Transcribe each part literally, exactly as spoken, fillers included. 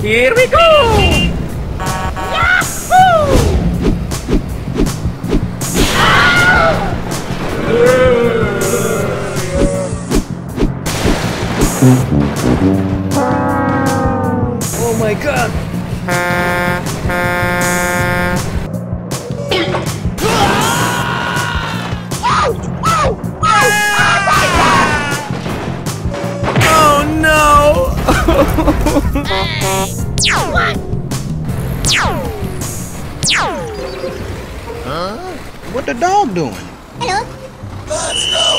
Here we go! Oh my god! Oh no! Huh? What the dog doing? Hello? Let's go!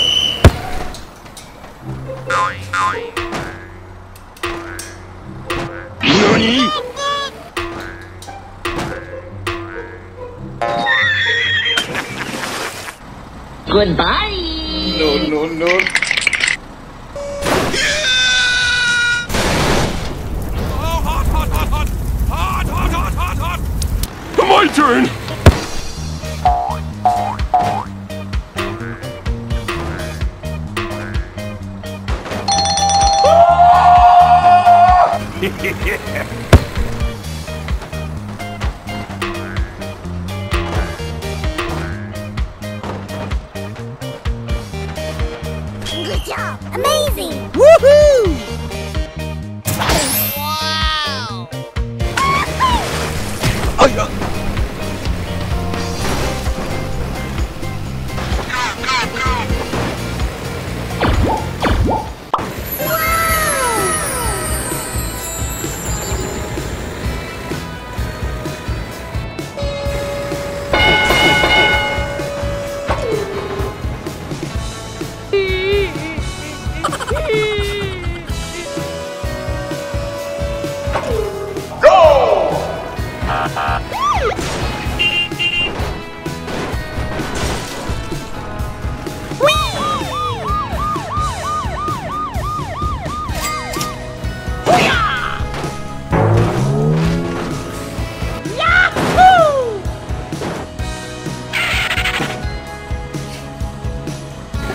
Goodbye. No, no, no. Oh, hot, hot, hot, hot, hot, hot, hot, hot, hot. My turn. Yeah. Good job! Amazing! Woohoo! Wow! Oh, yeah. Go, go, go!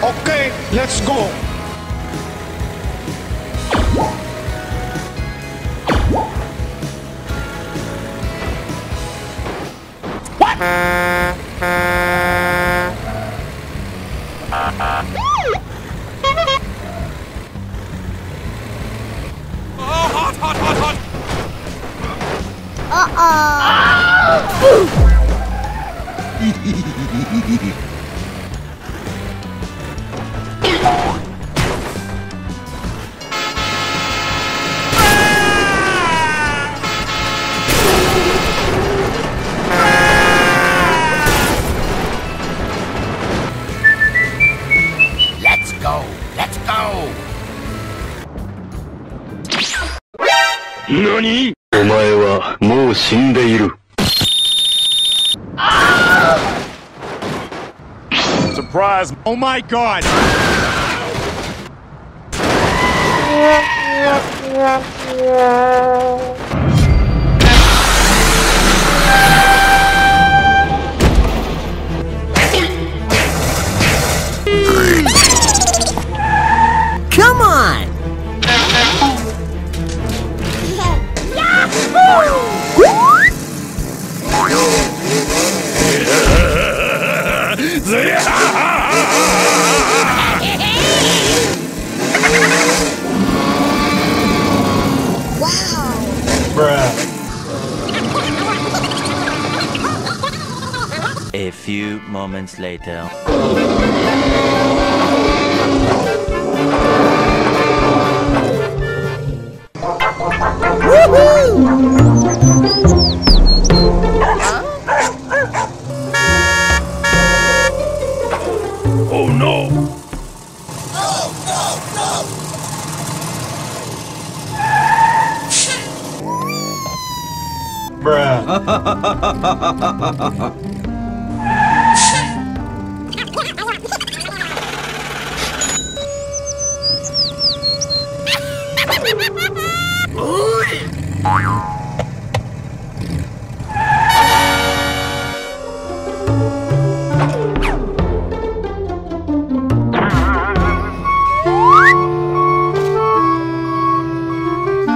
Okay, let's go. What? Oh, hot, hot, hot, hot. Uh-oh. Ah! Nani? Omae wa mou shindeiru. Surprise! Oh my god! Come on! A few moments later. Oh no! No, no, no! Bruh.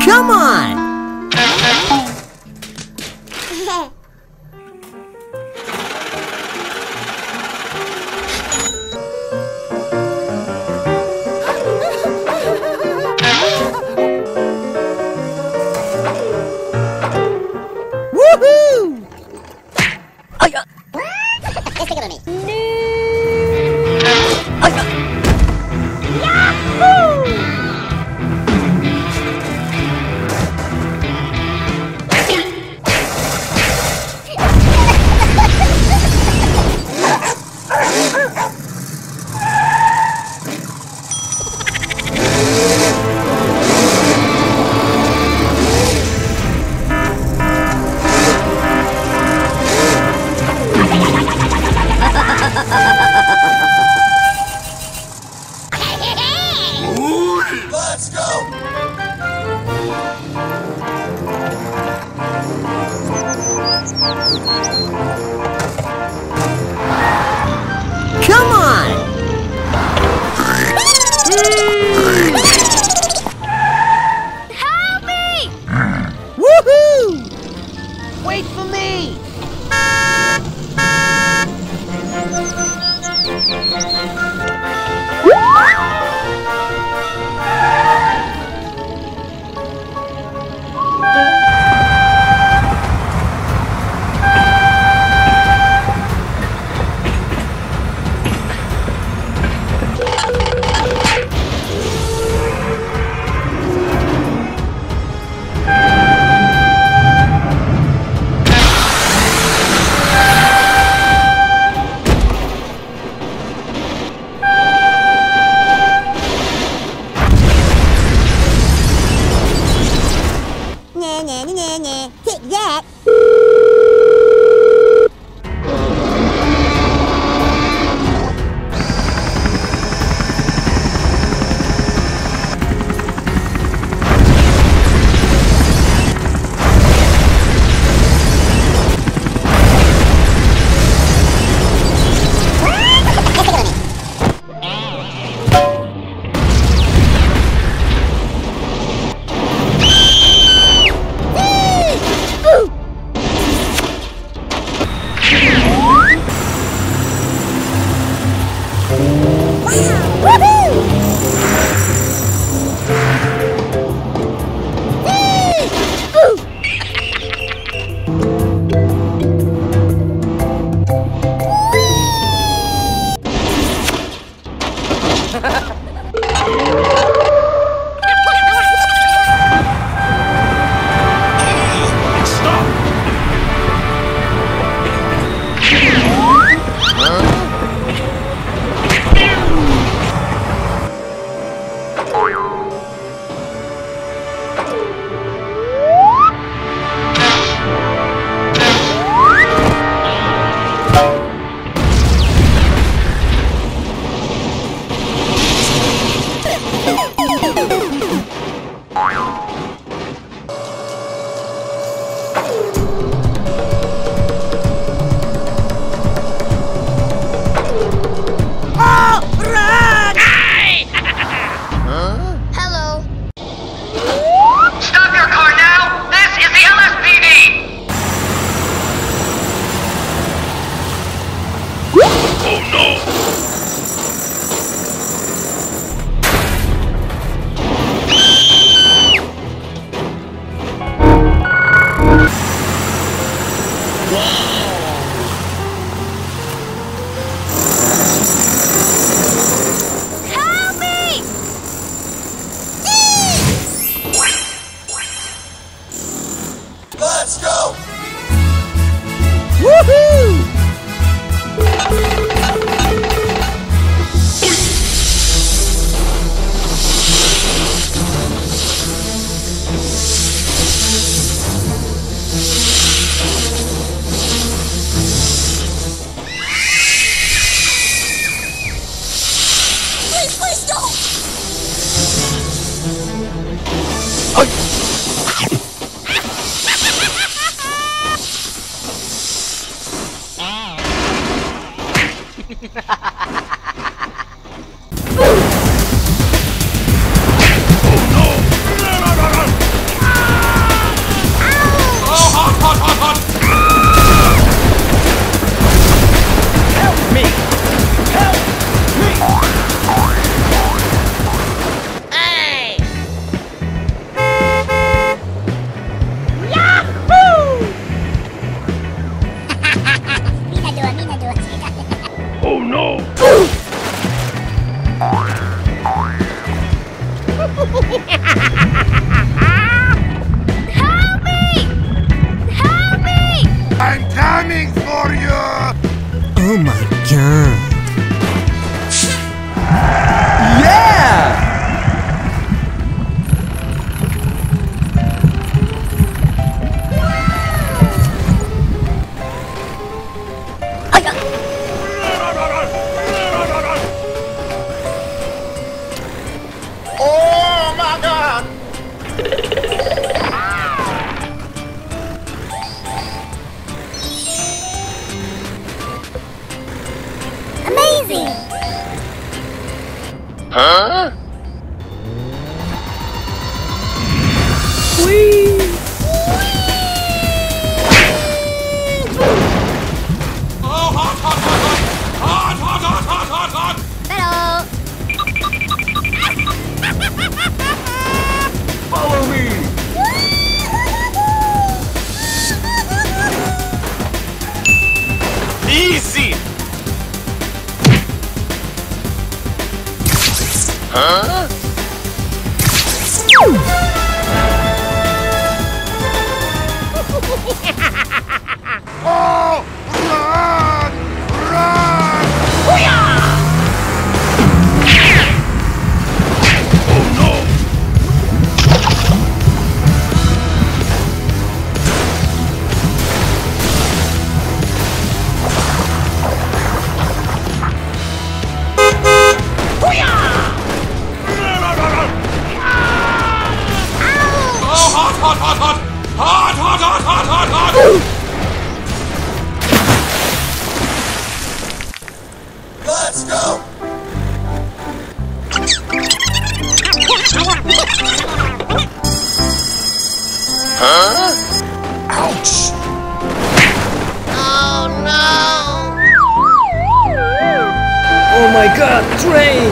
Come on! Come on! Help me! Woohoo! Wait for me! Huh? Whee! Whee! Oh, hot, hot, hot, hot! Hot, hot, hot, hot, hot, hot! Hello! Follow me! Easy! Huh? Oh! Run! Run! Hoo-yah! Oh no! Hoo-yah! Oh, hot, hot, hot, hot! Hot, hot, hot, hot, hot, hot! Let's go! Huh? Ouch! Oh no! Oh my god, train!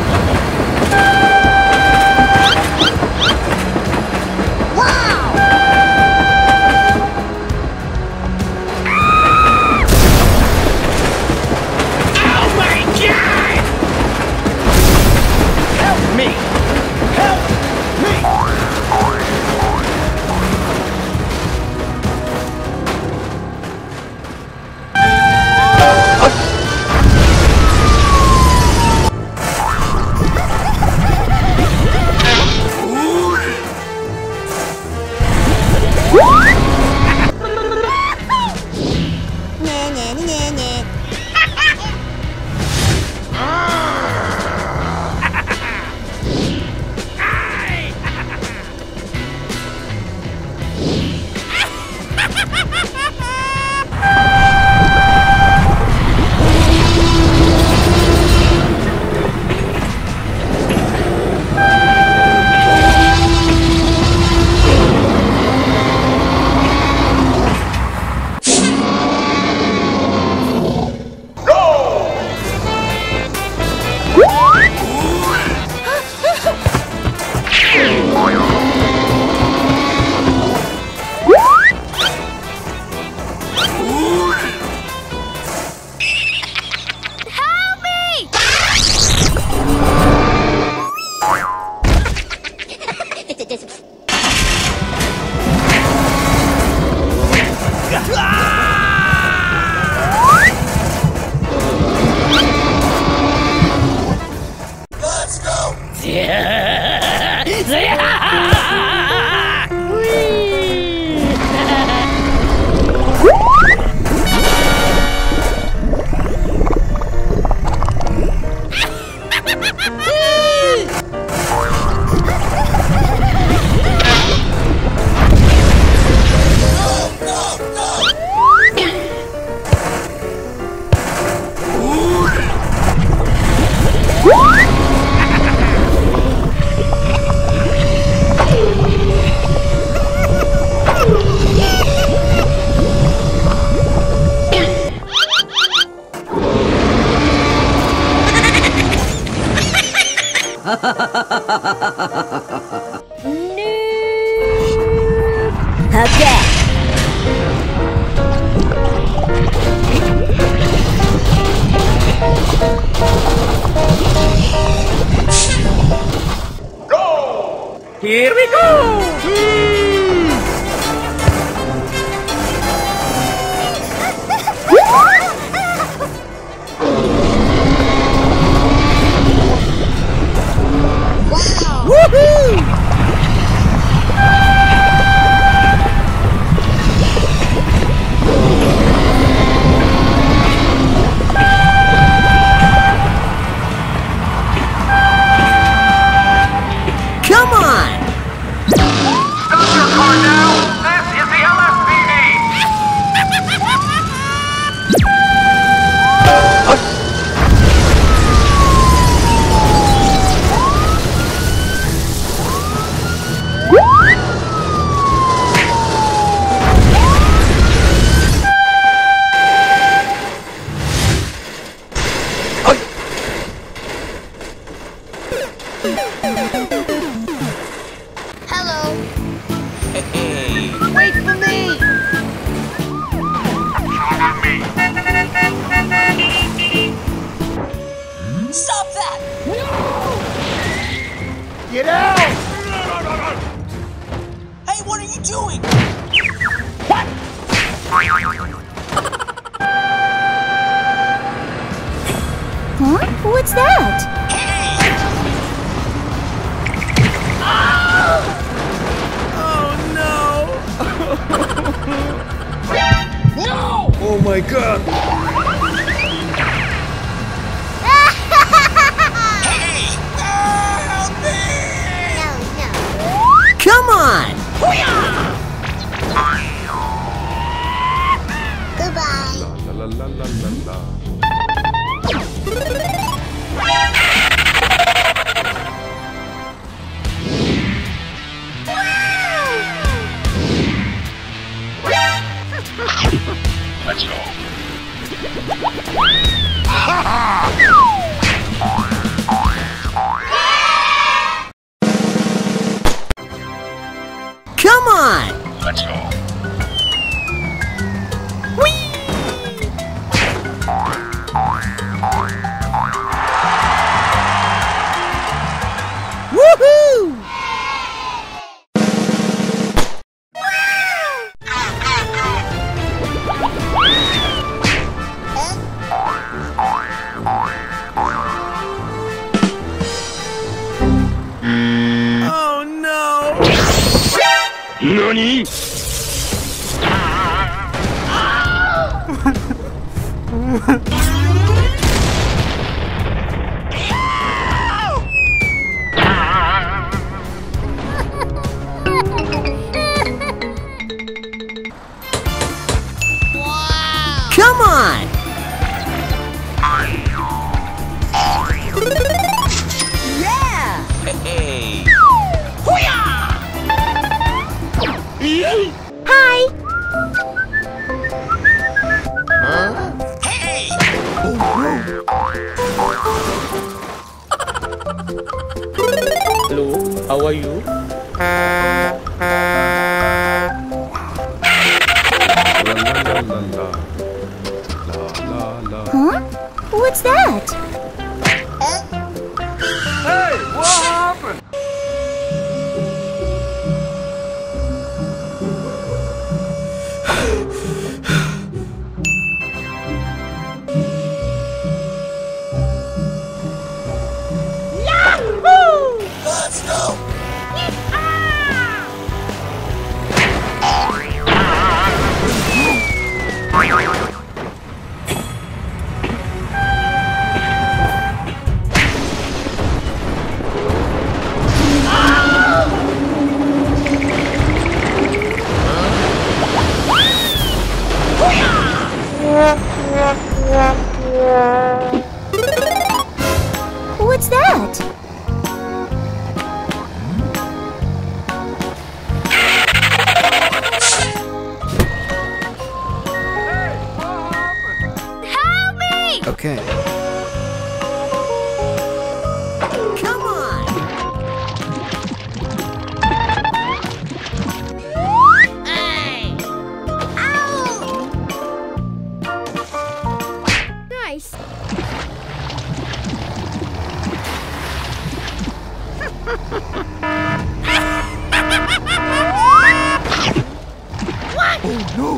doing? What? Huh? What's that? No! Oh my god! Hey! Help me! No, no. Come on! Goodbye. La, la, la, la, la, la. Let's go. Come on. Let's go. Whee! Woohoo! NANI?! Come on! Hi! Huh? Hey! Oh, no. Hello, how are you? Huh? What's that? Hey! What happened? What's that? Hey, help me! Okay. Come on! Hey! Ow! Nice. What? Oh no!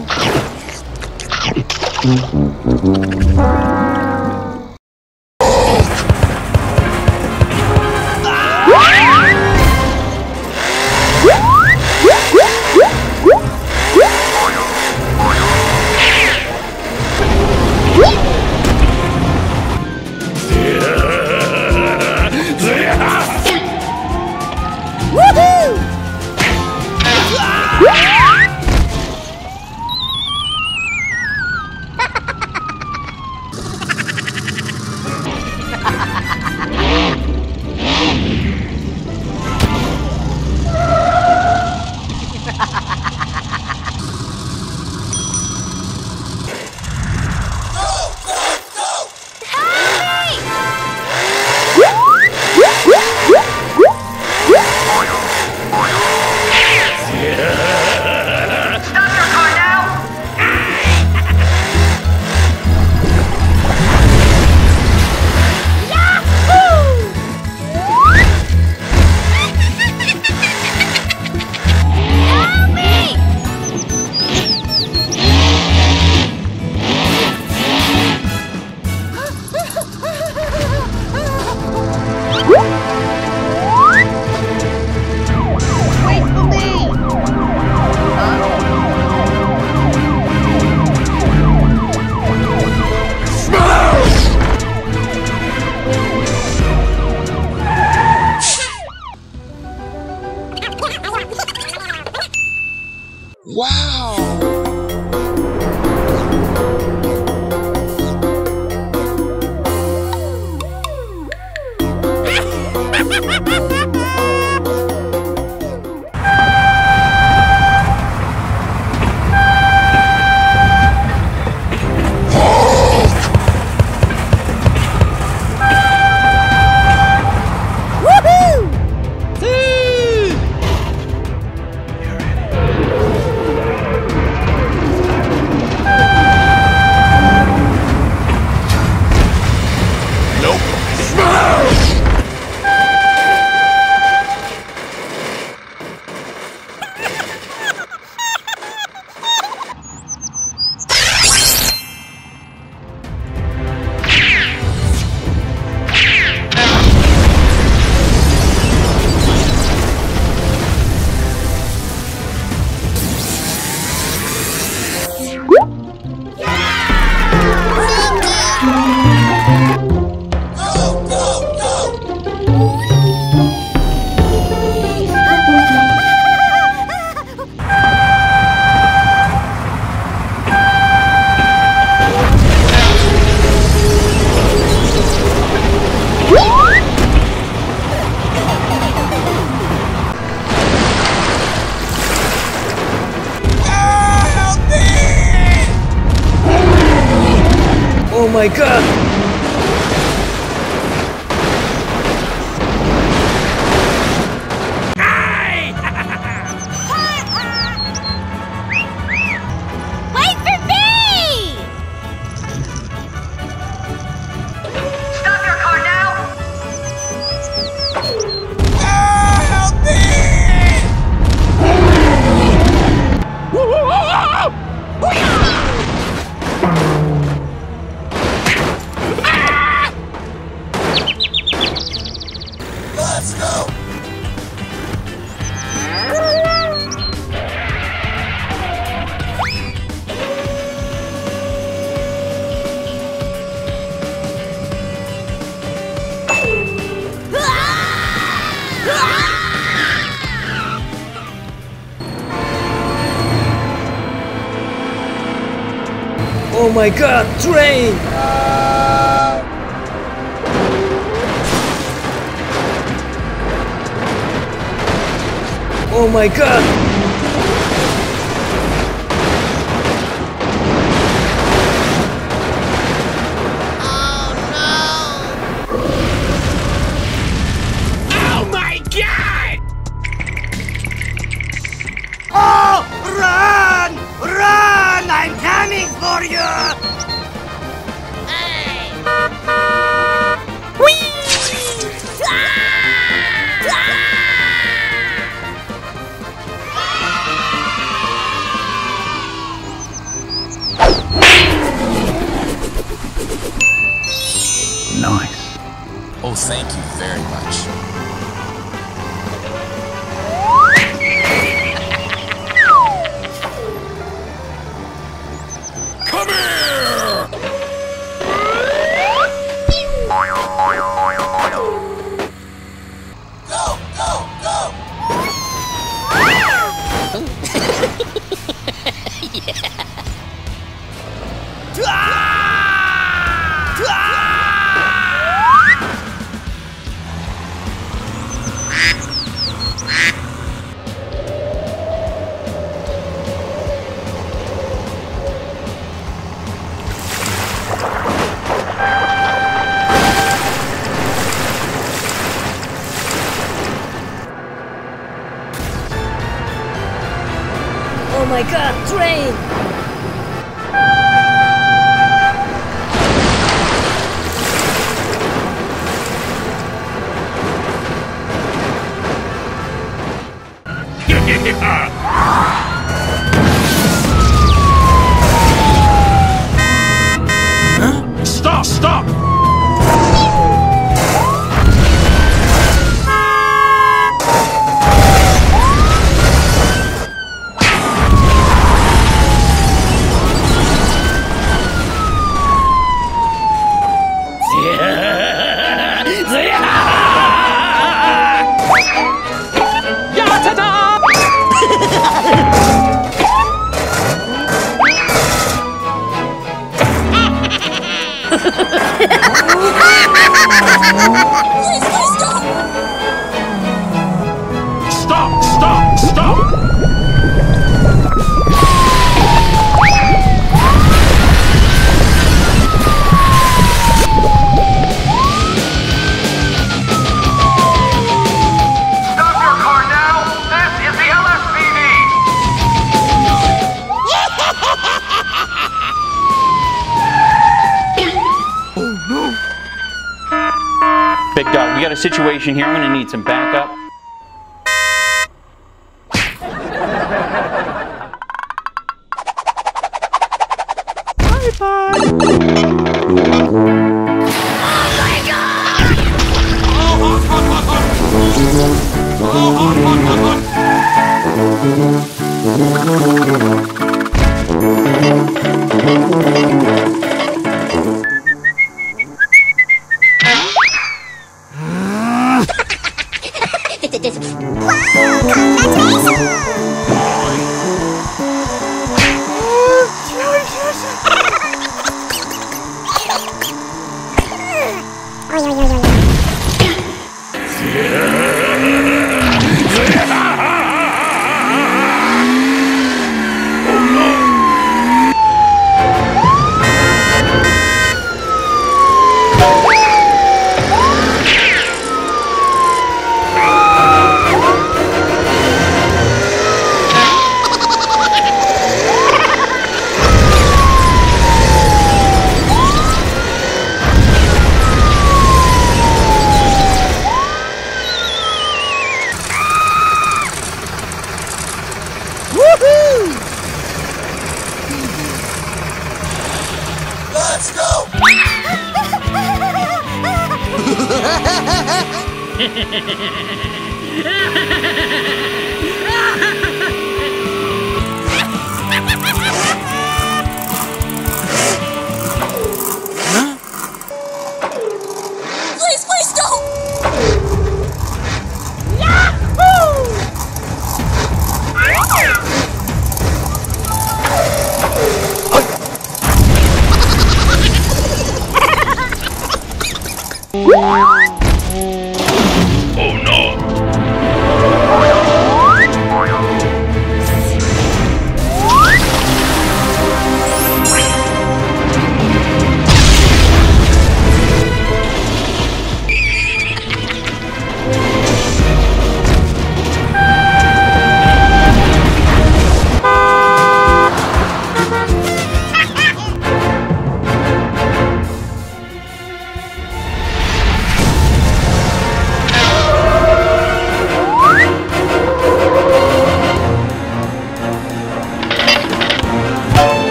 Oh my God! Oh my God, train! Oh my God! Oh no! Oh my God! Oh, run! Run! I'm coming for you! Nice. Oh, thank you very much. Come here! Go, go, go! Yeah. Ah! Oh my God, train! Huh? Stop, stop! situation here. I'm going to need some backup.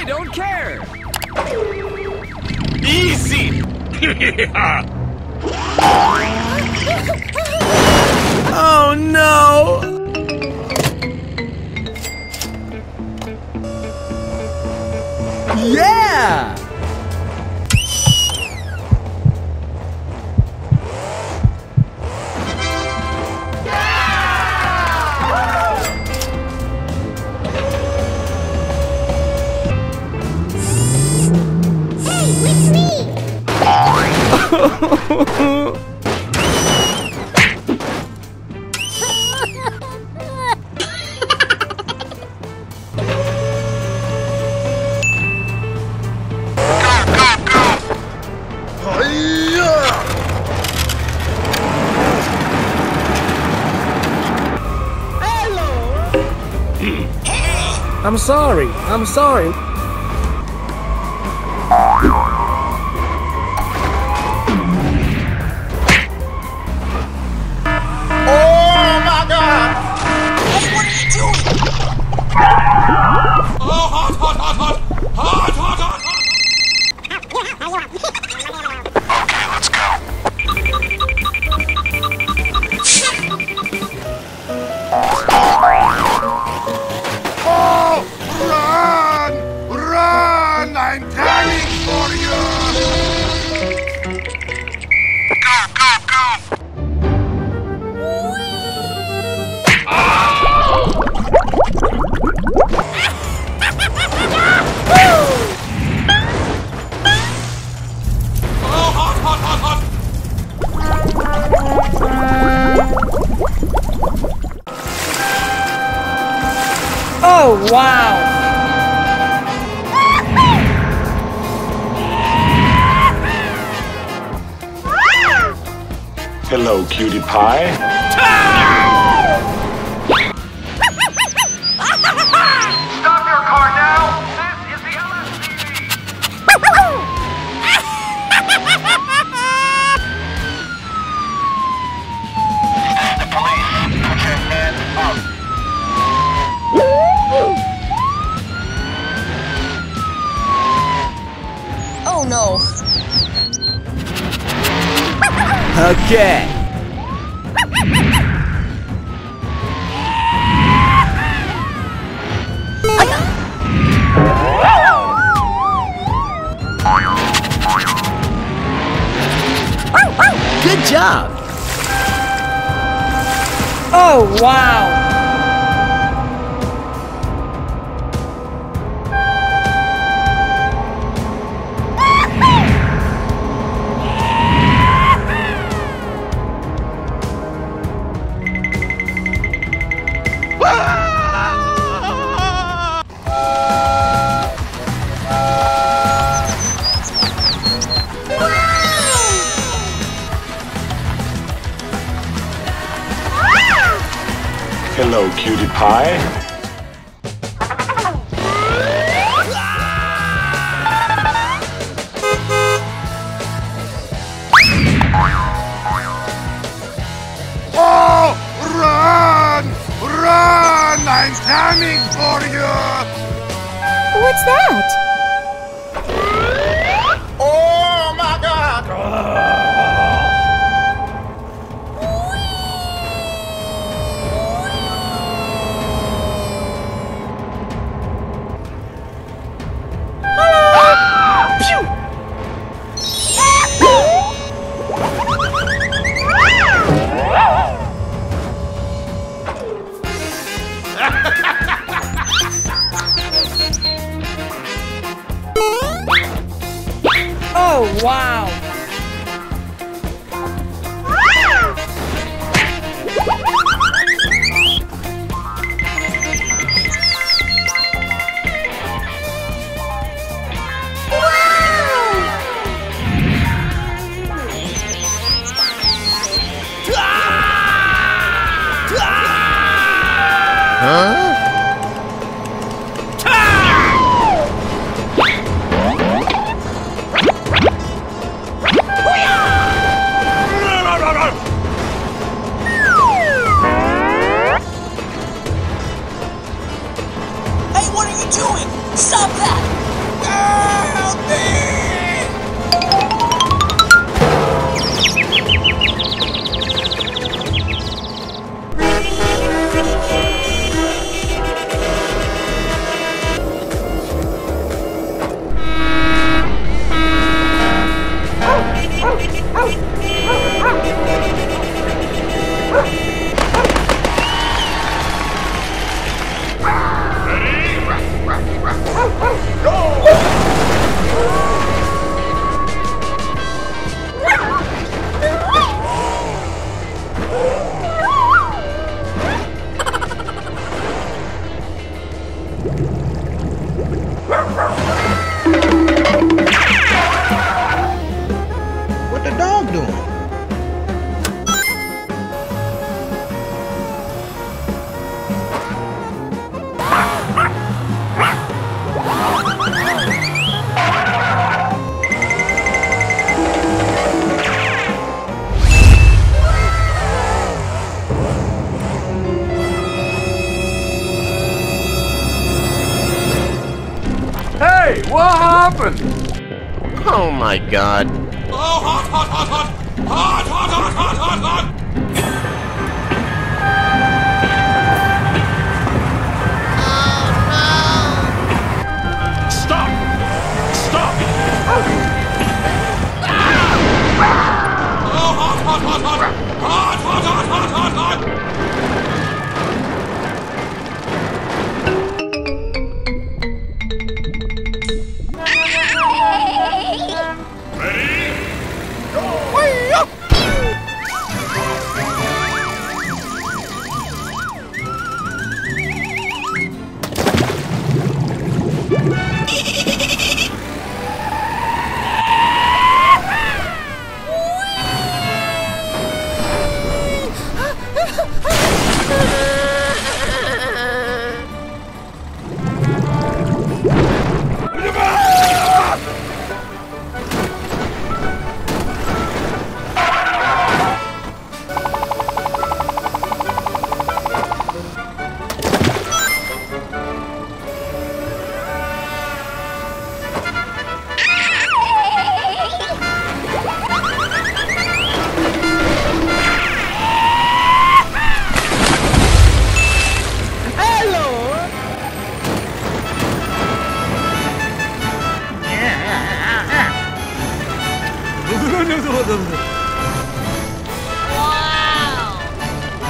I don't care! Easy! Oh no! Yeah! I'm sorry, I'm sorry. Oh, wow! Hello, cutie pie. Stop your car now! This is the L S P D! The police, put your hands up! Oh no. Okay. Good job. Oh wow. Hello, cutie pie. I'm coming for you! What's that? Oh my god! Oh, wow! Huh? Hey, what are you doing? Stop that! Hey, what happened? Oh my god. Oh, hot, hot, hot, hot! Hot, hot, hot, hot, hot, hot!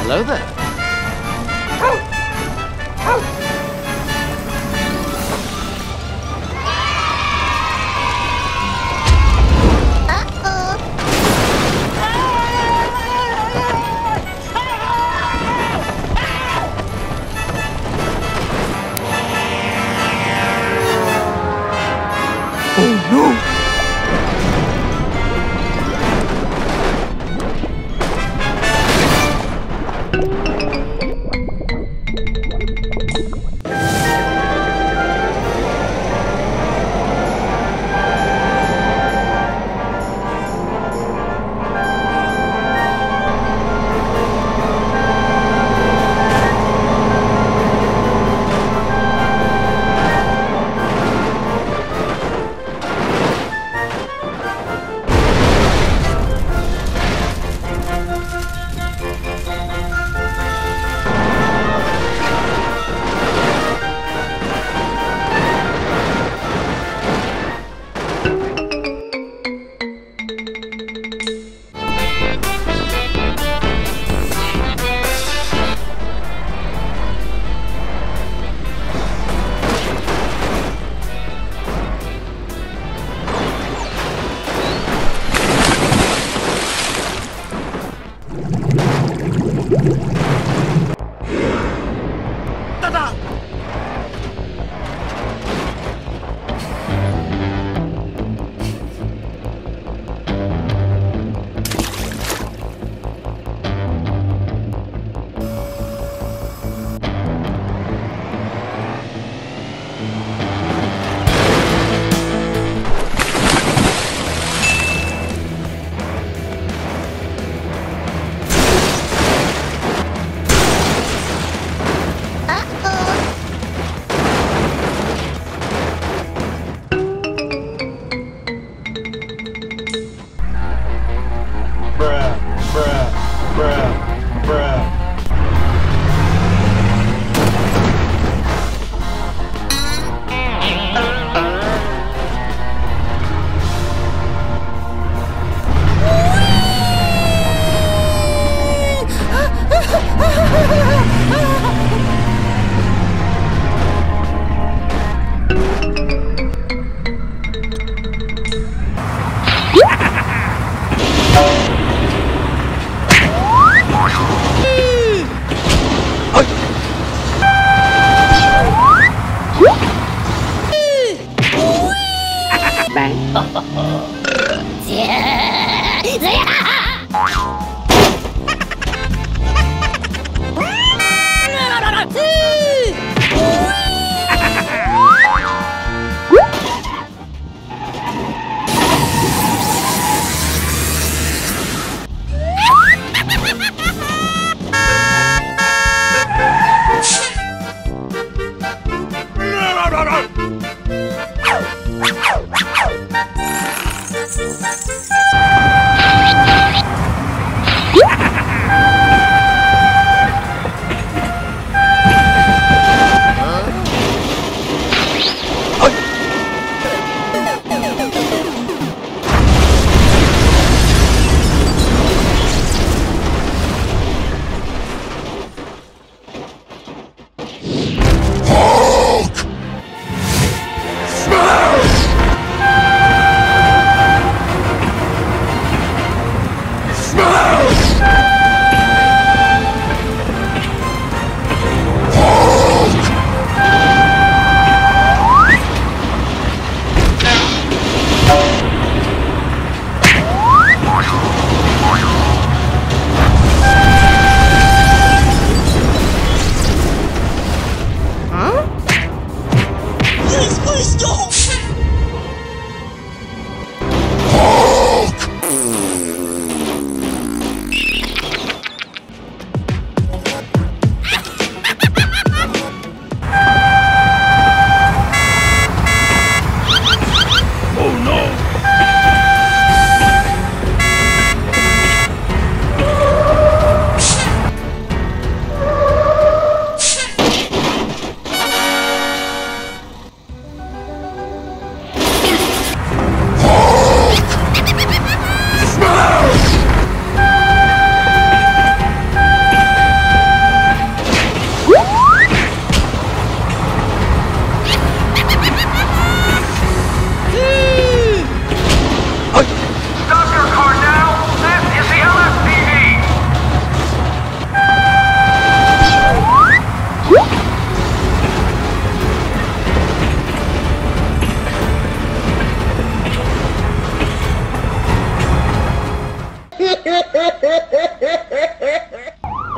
Hello there. Uh-oh. Oh no!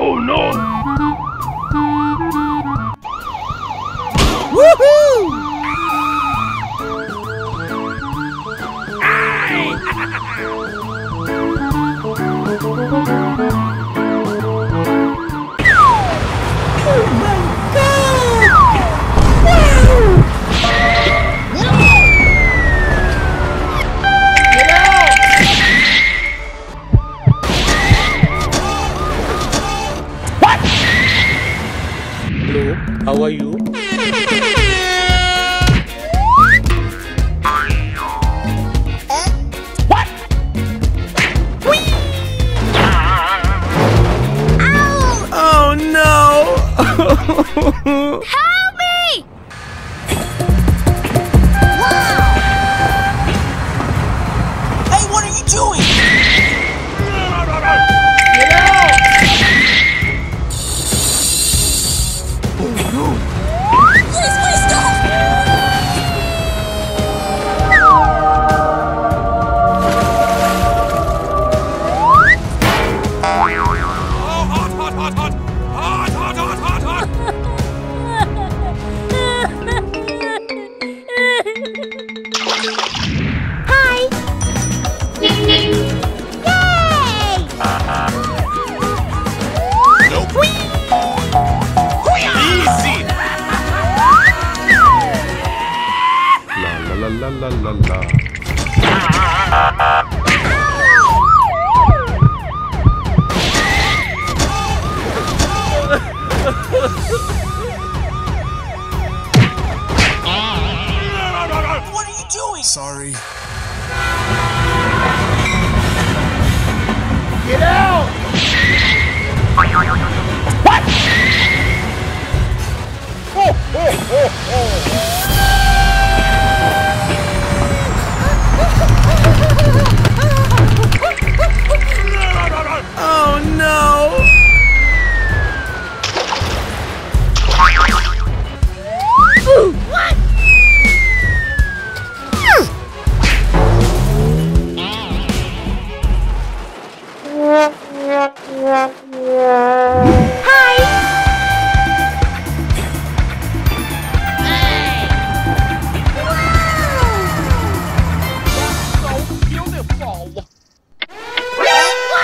Oh no! Woohoo! Oh my God! Wow! How are you? What? Oh no! Sorry. Get out! What? Ho, ho, ho, ho. Oh no!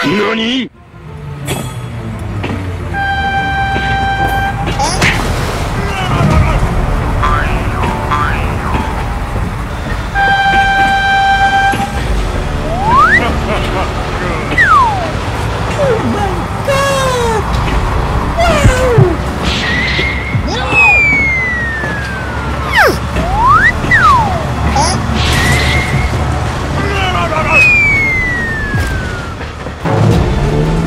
NANI?! Thank you.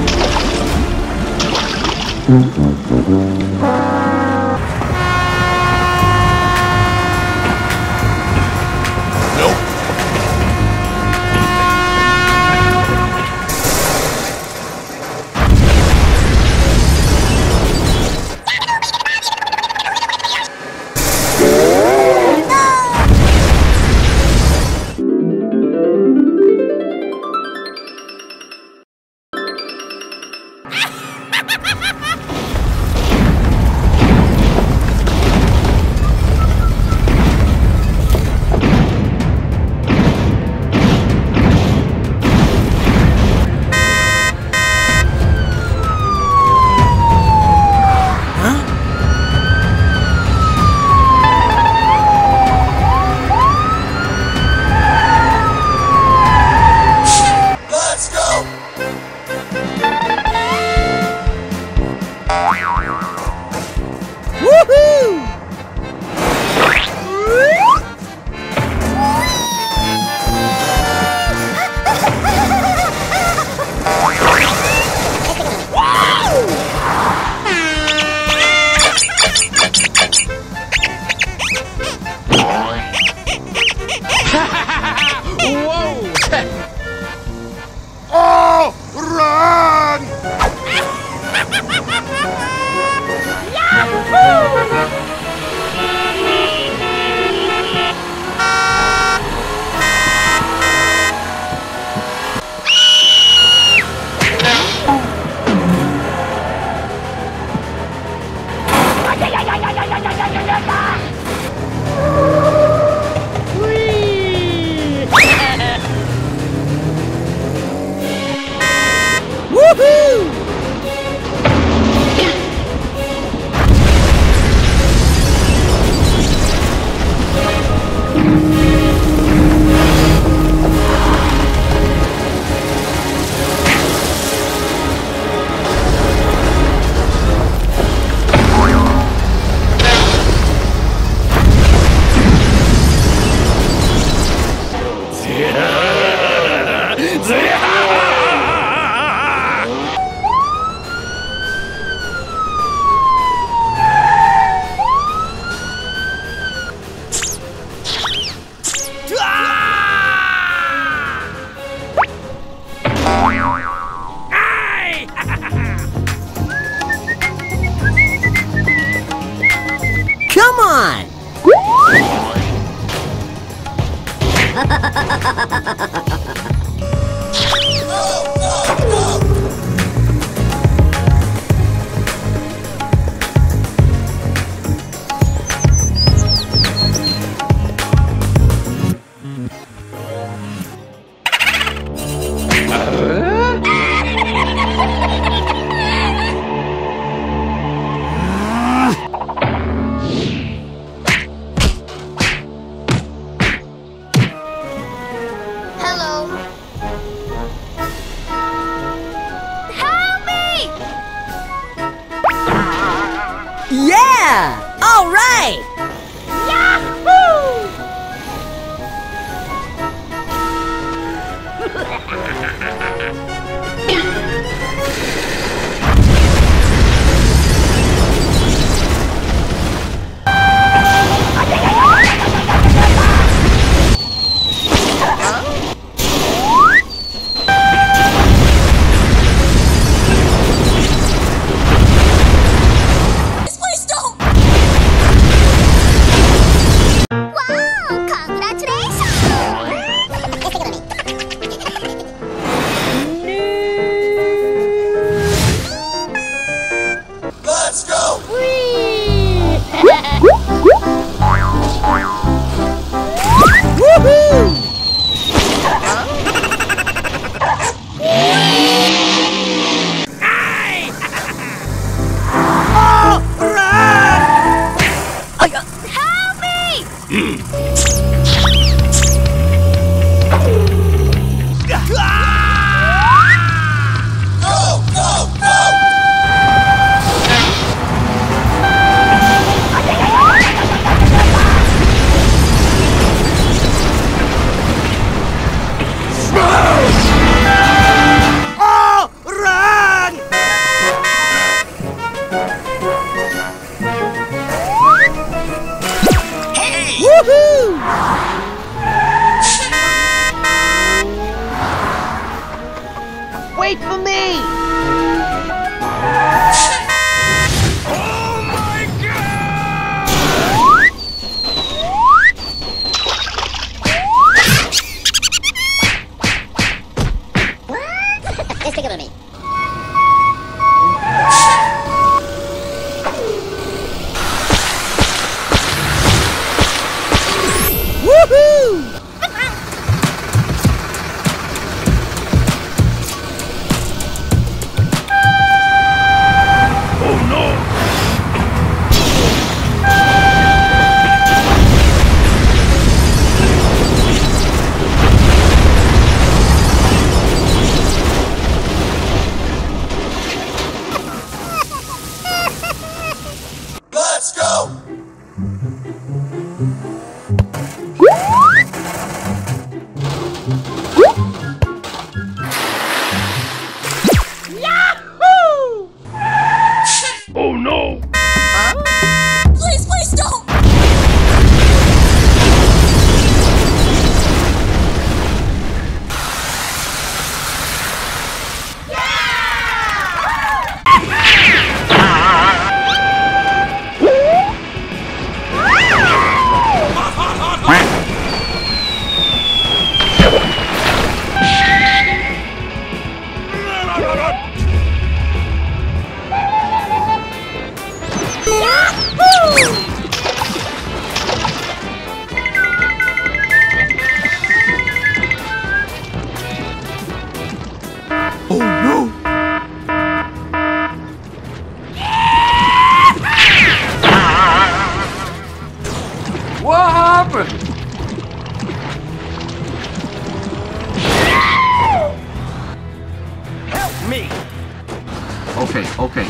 okay, okay.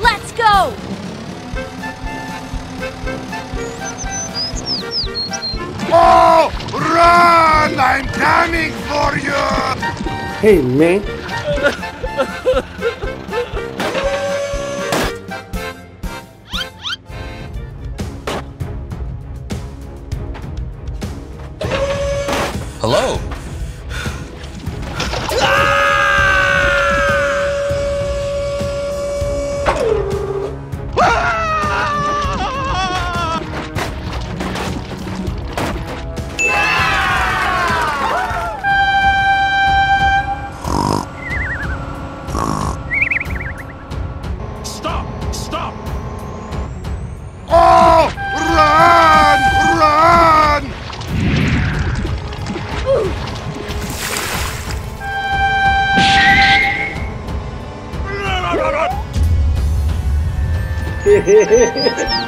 Let's go! Oh, run! I'm coming for you! Hey, man. Hello. Hehehehe